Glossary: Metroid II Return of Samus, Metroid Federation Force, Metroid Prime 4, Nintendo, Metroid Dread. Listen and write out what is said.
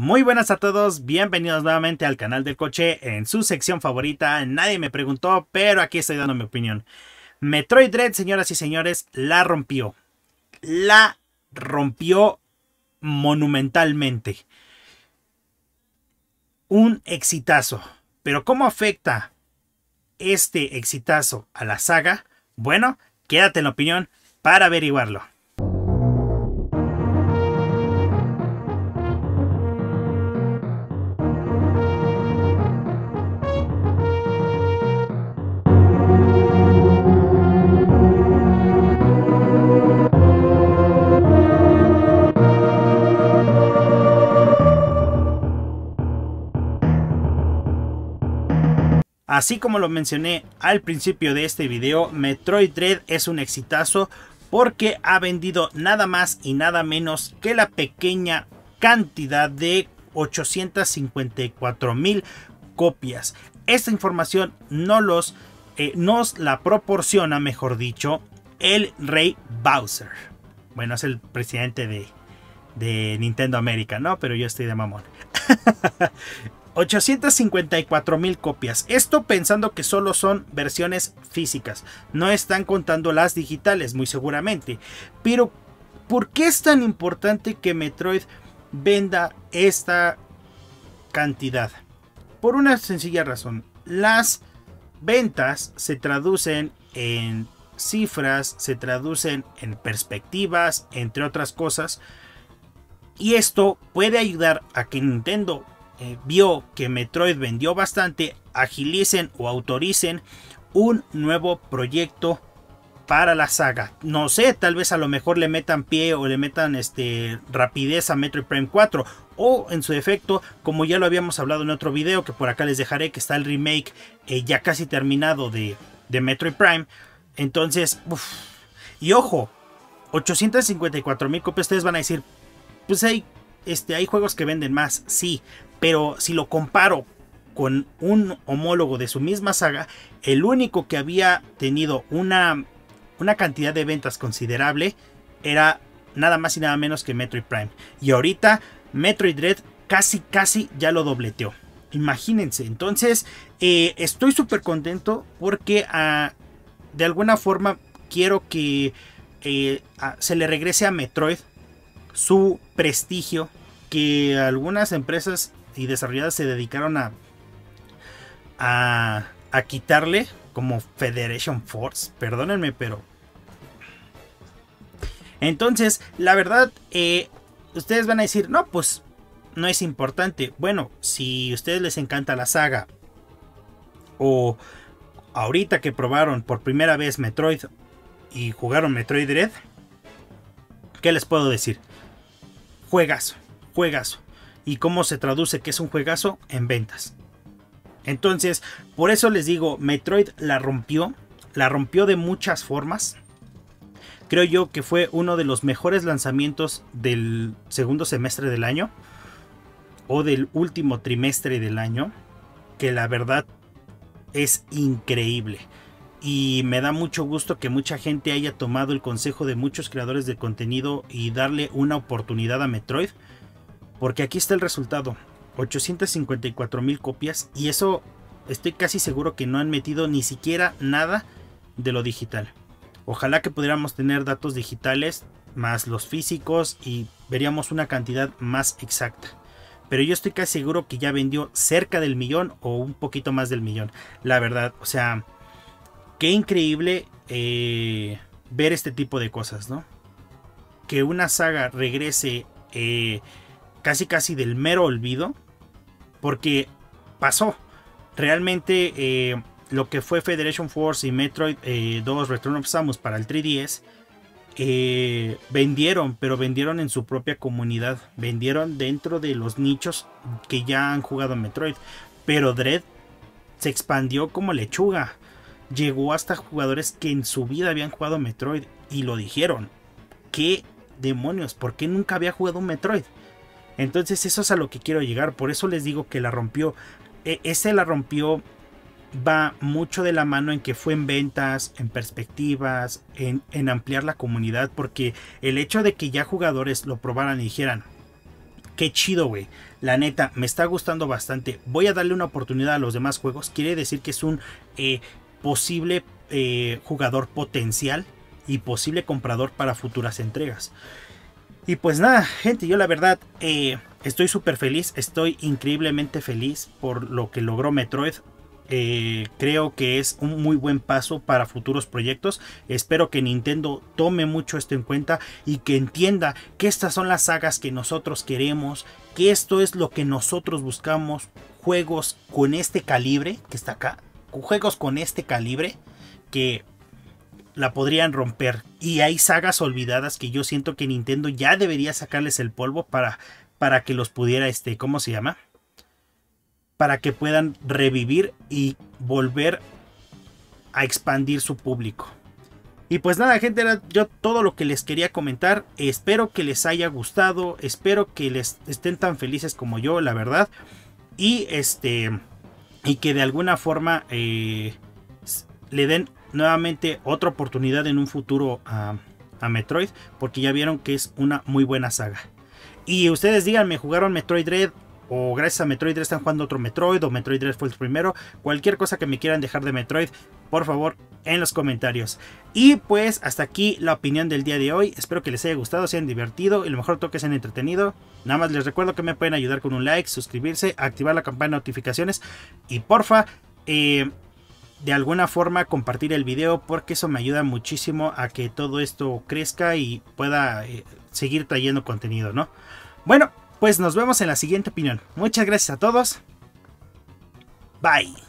Muy buenas a todos, bienvenidos nuevamente al canal del coche en su sección favorita. Nadie me preguntó, pero aquí estoy dando mi opinión. Metroid Dread, señoras y señores, la rompió. La rompió monumentalmente. Un exitazo. Pero ¿cómo afecta este exitazo a la saga? Bueno, quédate en la opinión para averiguarlo. Así como lo mencioné al principio de este video, Metroid Dread es un exitazo porque ha vendido nada más y nada menos que la pequeña cantidad de 854,000 copias. Esta información nos la proporciona, mejor dicho, el Rey Bowser. Bueno, es el presidente de Nintendo América, ¿no? Pero yo estoy de mamón. 854,000 copias. Esto pensando que solo son versiones físicas. No están contando las digitales, muy seguramente. Pero, ¿por qué es tan importante que Metroid venda esta cantidad? Por una sencilla razón. Las ventas se traducen en cifras, se traducen en perspectivas, entre otras cosas. Y esto puede ayudar a que Nintendo vio que Metroid vendió bastante, agilicen o autoricen un nuevo proyecto para la saga. No sé, tal vez a lo mejor le metan pie o le metan rapidez a Metroid Prime 4. O en su defecto, como ya lo habíamos hablado en otro video, que por acá les dejaré, que está el remake ya casi terminado de Metroid Prime. Entonces, uf. Y ojo, 854,000 copias, ustedes van a decir, pues hay juegos que venden más, sí. Pero si lo comparo con un homólogo de su misma saga, el único que había tenido una cantidad de ventas considerable era nada más y nada menos que Metroid Prime. Y ahorita Metroid Dread casi ya lo dobleteó. Imagínense. Entonces estoy súper contento porque de alguna forma quiero que se le regrese a Metroid su prestigio, que algunas empresas y desarrolladas se dedicaron a quitarle, como Federation Force, perdónenme, pero... Entonces, la verdad, ustedes van a decir, no, pues no es importante. Bueno, si a ustedes les encanta la saga, o ahorita que probaron por primera vez Metroid y jugaron Metroid Dread, ¿qué les puedo decir? Juegazo, juegazo. ¿Y cómo se traduce que es un juegazo? En ventas. Entonces, por eso les digo, Metroid la rompió. La rompió de muchas formas. Creo yo que fue uno de los mejores lanzamientos del segundo semestre del año. O del último trimestre del año. Que la verdad es increíble. Y me da mucho gusto que mucha gente haya tomado el consejo de muchos creadores de contenido y darle una oportunidad a Metroid. Porque aquí está el resultado, 854,000 copias, y eso estoy casi seguro que no han metido ni siquiera nada de lo digital. Ojalá que pudiéramos tener datos digitales más los físicos y veríamos una cantidad más exacta. Pero yo estoy casi seguro que ya vendió cerca del millón o un poquito más del millón. La verdad, o sea, qué increíble ver este tipo de cosas, ¿no? Que una saga regrese... Casi del mero olvido, porque pasó realmente. Lo que fue Federation Force y Metroid 2 Return of Samus para el 3DS vendieron, pero vendieron en su propia comunidad, vendieron dentro de los nichos que ya han jugado Metroid. Pero Dread se expandió como lechuga, llegó hasta jugadores que en su vida habían jugado Metroid y lo dijeron, ¿qué demonios? ¿Por qué nunca había jugado Metroid? Entonces eso es a lo que quiero llegar. Por eso les digo que la rompió. La rompió va mucho de la mano en que fue en ventas, en perspectivas, en ampliar la comunidad. Porque el hecho de que ya jugadores lo probaran y dijeran, qué chido, güey. La neta, me está gustando bastante. Voy a darle una oportunidad a los demás juegos. Quiere decir que es un posible jugador potencial y posible comprador para futuras entregas. Y pues nada, gente, yo la verdad estoy súper feliz. Estoy increíblemente feliz por lo que logró Metroid. Creo que es un muy buen paso para futuros proyectos. Espero que Nintendo tome mucho esto en cuenta y que entienda que estas son las sagas que nosotros queremos, que esto es lo que nosotros buscamos, juegos con este calibre que está acá, juegos con este calibre que la podrían romper. Y hay sagas olvidadas que yo siento que Nintendo ya debería sacarles el polvo para que los pudiera, ¿cómo se llama? Para que puedan revivir y volver a expandir su público. Y pues nada, gente, era yo todo lo que les quería comentar. Espero que les haya gustado. Espero que les estén tan felices como yo, la verdad. Y y que de alguna forma le den nuevamente otra oportunidad en un futuro a Metroid. Porque ya vieron que es una muy buena saga. Y ustedes díganme, ¿jugaron Metroid Dread? O gracias a Metroid Dread están jugando otro Metroid, o Metroid Dread fue el primero. Cualquier cosa que me quieran dejar de Metroid, por favor, en los comentarios. Y pues hasta aquí la opinión del día de hoy. Espero que les haya gustado, se hayan divertido y lo mejor todo que se hayan entretenido. Nada más les recuerdo que me pueden ayudar con un like, suscribirse, activar la campana de notificaciones. Y porfa, de alguna forma compartir el video, porque eso me ayuda muchísimo a que todo esto crezca y pueda seguir trayendo contenido, ¿no? Bueno, pues nos vemos en la siguiente opinión. Muchas gracias a todos. Bye.